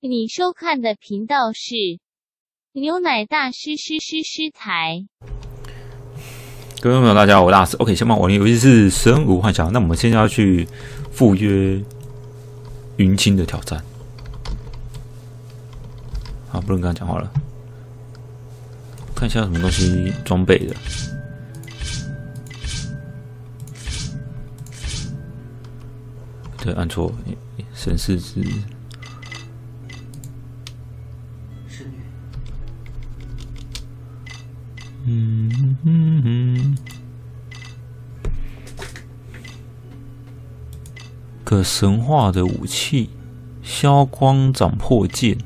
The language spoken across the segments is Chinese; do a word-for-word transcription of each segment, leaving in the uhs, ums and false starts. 你收看的频道是牛奶大师师师师台。各位朋友，大家好，我是大师。OK， 先把我们游戏是《生无幻想》，那我们现在要去赴约云清的挑战。好，不能跟他讲话了。看一下有什么东西装备的。对，按错，神视之。 嗯嗯嗯，可神话的武器，消光斩破剑，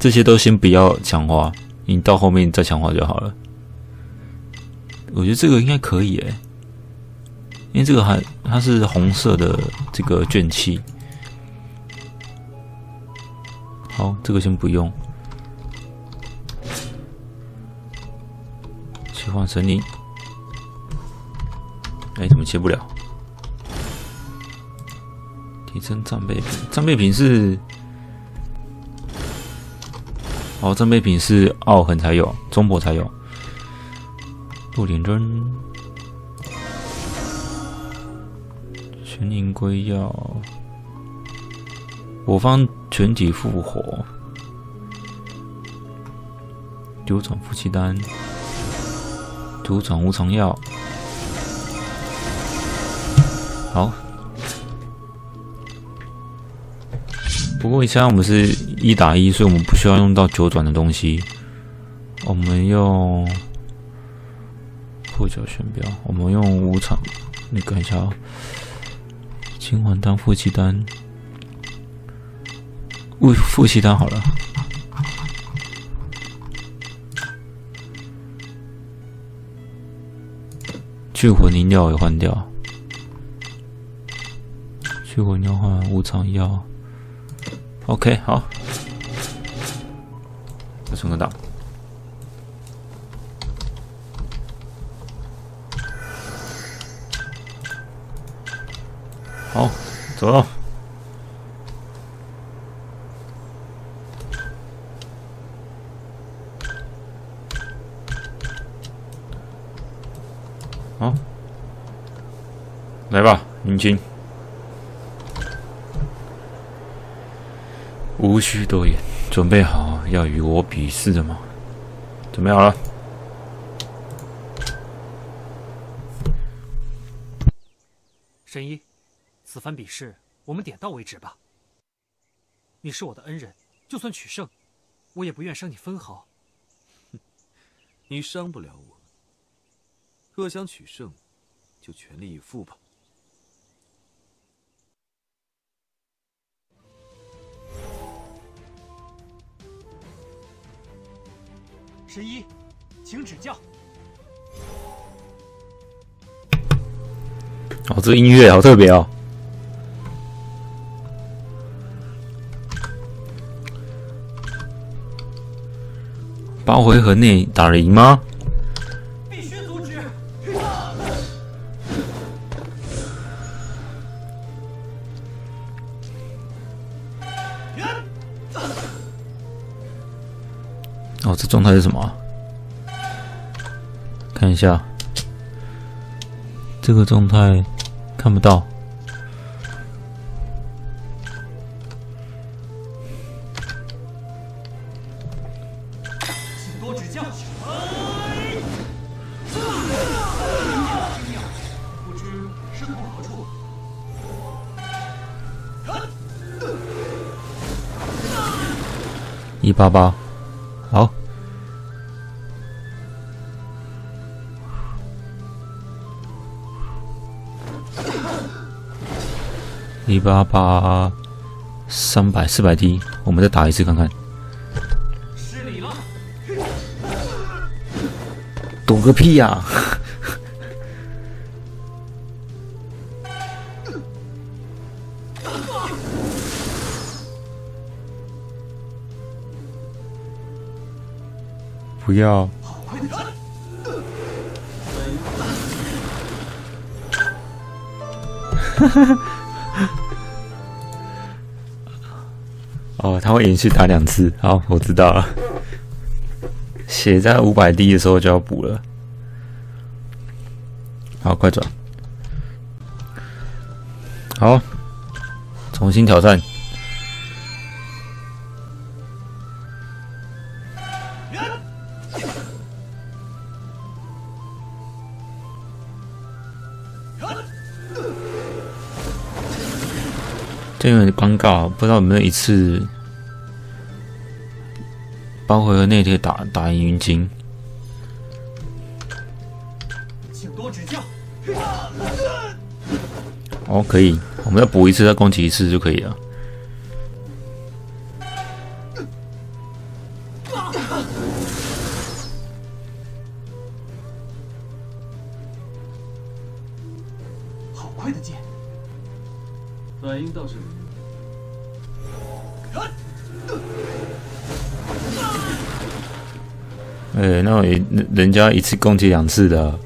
这些都先不要强化，你到后面再强化就好了。我觉得这个应该可以哎、欸，因为这个还它是红色的这个卷气。好，这个先不用。 切换神灵，哎、欸，怎么切不了？提升战备品，战备品是哦，战备品是奥痕才有，中博才有。鹿鼎针，全灵龟药，我方全体复活，九转夫妻丹。 毒转无常药，好。不过现在我们是一打一，所以我们不需要用到九转的东西。我们用破晓玄标，我们用无常。你看一下哦，金环丹、夫妻丹，喂，夫妻丹好了。 去魂灵药也换掉，去魂灵药换无常药。OK， 好，再冲个档。好，走了。好，来吧，云清，无需多言，准备好要与我比试的吗？准备好了。神医，此番比试我们点到为止吧。你是我的恩人，就算取胜，我也不愿伤你分毫。你伤不了我。 若想取胜，就全力以赴吧。神医，请指教。哦，这音乐好特别哦。八回合内打得赢吗？ 哦，这状态是什么、啊？看一下，这个状态看不到。请多指教。不知身后何处？一八八。 好，一八八，三百四百滴，我们再打一次看看。失礼了，躲个屁呀、啊！不要！哦，它会延续打两次。好，我知道了。血在 五百D 的时候就要补了。好，快转。好，重新挑战。因为刚尬，不知道有没有一次包回合内可以打打赢云鲸。请多指教。哦，可以，我们要补一次，再攻击一次就可以了。好快的剑！反应倒是。 哎、欸，那人家一次攻击两次的，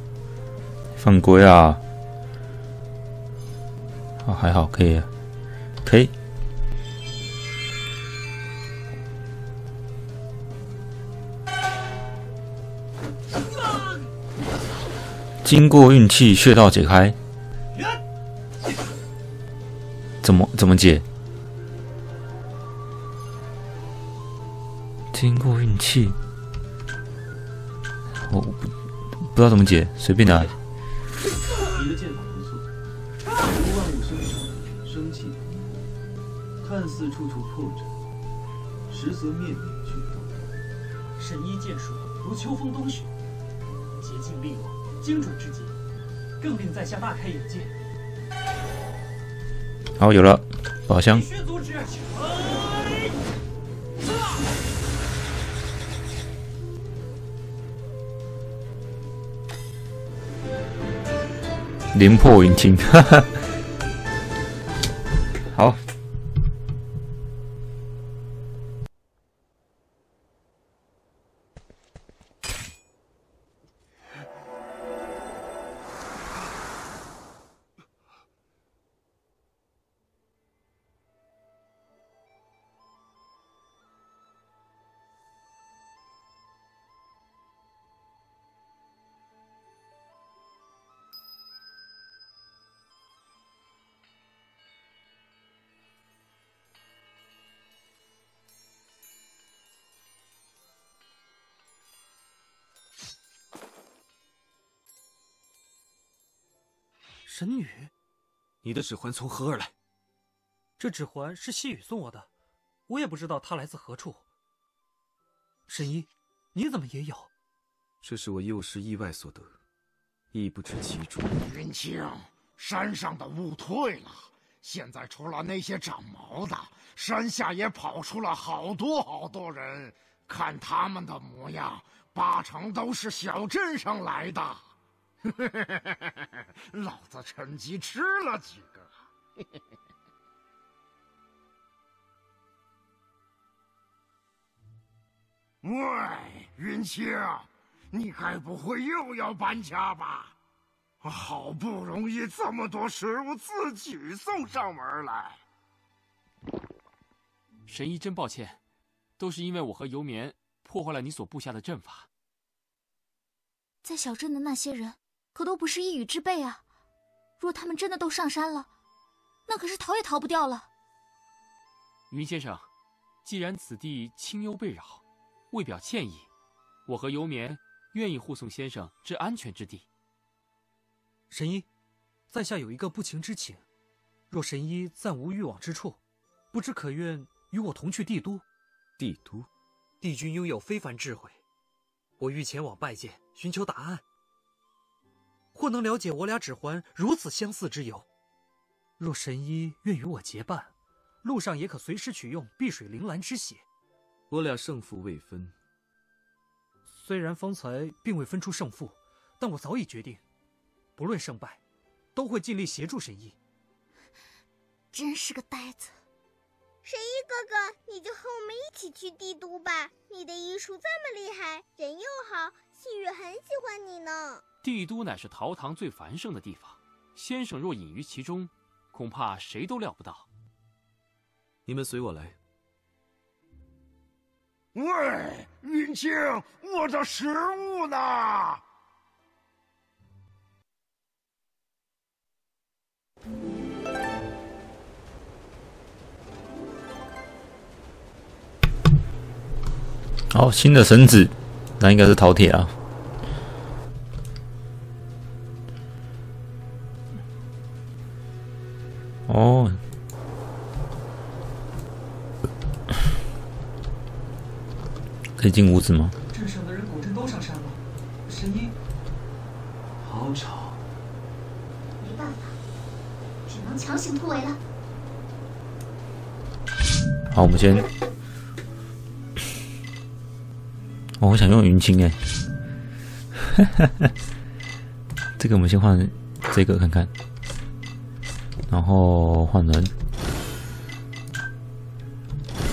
犯规啊！啊，还好可以、啊，可以。经过运气，穴道解开。怎么怎么解？经过运气。 我不不知道怎么解，随便拿。你的剑法不错，无万物生生，生气腾腾，看似处处破绽，实则面面俱到。神医剑术如秋风冬雪，竭尽力我，精准至极，更令在下大开眼界。好，有了宝箱。 连破云鲸，哈哈，好。神女，你的指环从何而来？这指环是细雨送我的，我也不知道它来自何处。神医，你怎么也有？这是我幼时意外所得，亦不知其主。云青，山上的雾退了，现在除了那些长毛的，山下也跑出了好多好多人。看他们的模样，八成都是小镇上来的。 老子趁机吃了几个。喂，云青，你该不会又要搬家吧？好不容易这么多食物自己送上门来。神医，真抱歉，都是因为我和游眠破坏了你所布下的阵法。在小镇的那些人。 可都不是一羽之辈啊！若他们真的都上山了，那可是逃也逃不掉了。云先生，既然此地清幽被扰，为表歉意，我和游眠愿意护送先生至安全之地。神医，在下有一个不情之请，若神医暂无欲往之处，不知可愿与我同去帝都？帝都，帝君拥有非凡智慧，我欲前往拜见，寻求答案。 或能了解我俩指环如此相似之由。若神医愿与我结伴，路上也可随时取用碧水铃兰之血。我俩胜负未分。虽然方才并未分出胜负，但我早已决定，不论胜败，都会尽力协助神医。真是个呆子。神医哥哥，你就和我们一起去帝都吧。你的医术这么厉害，人又好，细雨很喜欢你呢。 帝都乃是桃堂最繁盛的地方，先生若隐于其中，恐怕谁都料不到。你们随我来。喂，云清，我的食物呢？好、哦，新的绳子，那应该是饕餮啊。 哦，可以进屋子吗？镇上的人狗真都上山了，声音好吵。没办法，只能强行突围了。好，我们先。哦、我想用云清哎，哈哈哈，这个我们先换这个看看。 然后换人，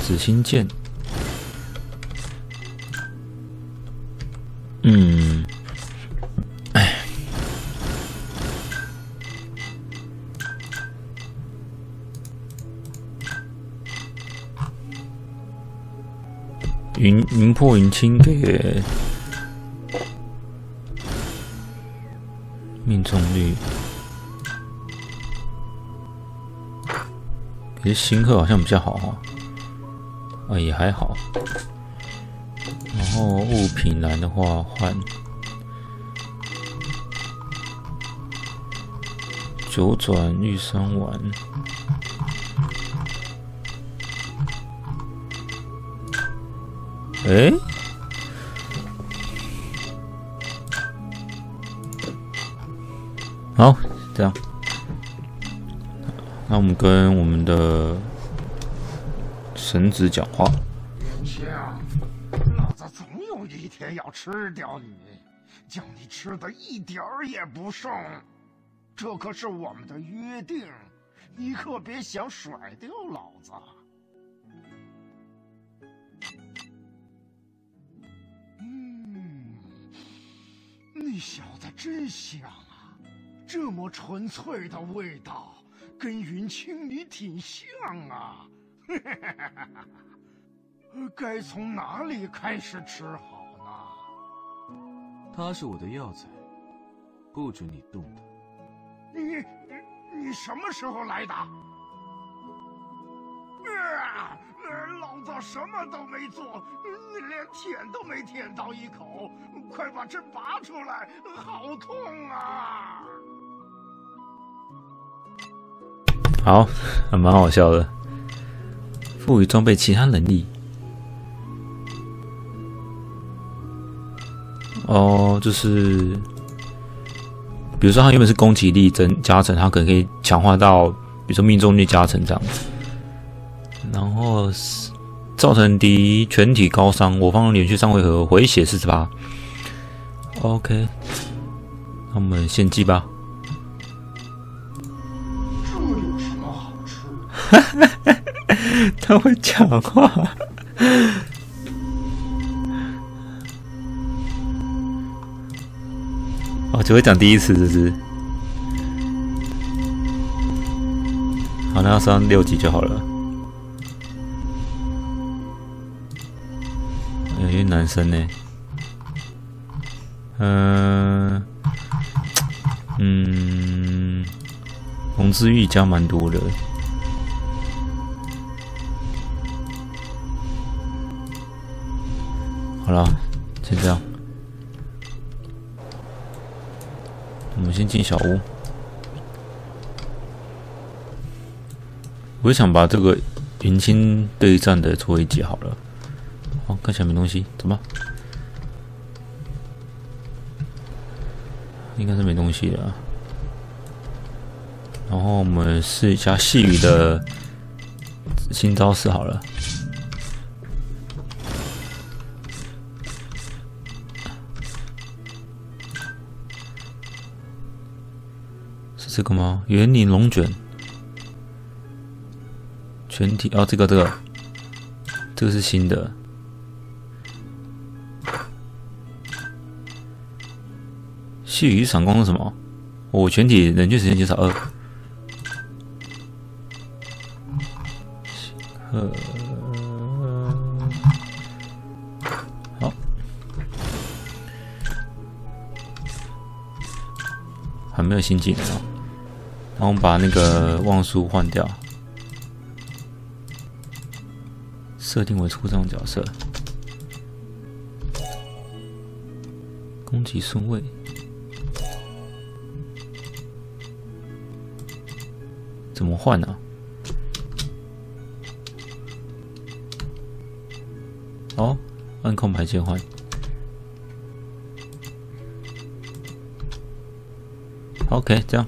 紫心剑，嗯，哎，云云破云清给命中率。 其实新客好像比较好哈、啊，啊也还好。然后物品栏的话换九转玉山丸，哎，好，这样。 那我们跟我们的神子讲话。云清，老子总有一天要吃掉你，将你吃的一点儿也不剩，这可是我们的约定，你可别想甩掉老子。嗯，你小子真香啊，这么纯粹的味道。 跟云清你挺像啊，该从哪里开始吃好呢？它是我的药材，不准你动它。你你什么时候来的？啊！老子什么都没做，你连舔都没舔到一口，快把针拔出来，好痛啊！ 好，还蛮好笑的。赋予装备其他能力。哦，就是比如说他原本是攻击力增加成，他可能可以强化到，比如说命中率加成这样。然后造成敌全体高伤，我方连续三回合回血四十八。OK， 那我们献祭吧。 哈哈哈，他会讲话。哦，只会讲第一次，这是。好，那要上六级就好了。有些男生呢，嗯、呃、嗯，红之玉加蛮多的。 好了，先这样。我们先进小屋。我也想把这个云清对战的做一集好了。好，看起来没东西，走吧。应该是没东西的。然后我们试一下细雨的新招式好了。 这个吗？园林龙卷，全体哦，这个这个，这个是新的。细雨闪光是什么？我、哦、全体冷却时间减少二。呃，没有新技能哦。然后我们把那个望舒换掉，设定为出场角色，攻击顺位。 怎么换呢、啊？哦，按空白切换。OK， 这样。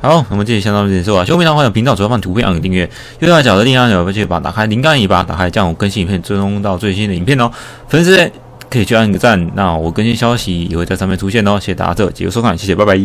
好，我们这里先到这里结束啊。喜欢我们的话，有频道主要放图片，按个订阅。右下角的订阅按钮，记得把它打开，铃铛也把它打开，这样我更新影片追踪到最新的影片哦。粉丝可以去按个赞，那我更新消息也会在上面出现哦。谢谢大家这集的收看，谢谢，拜拜。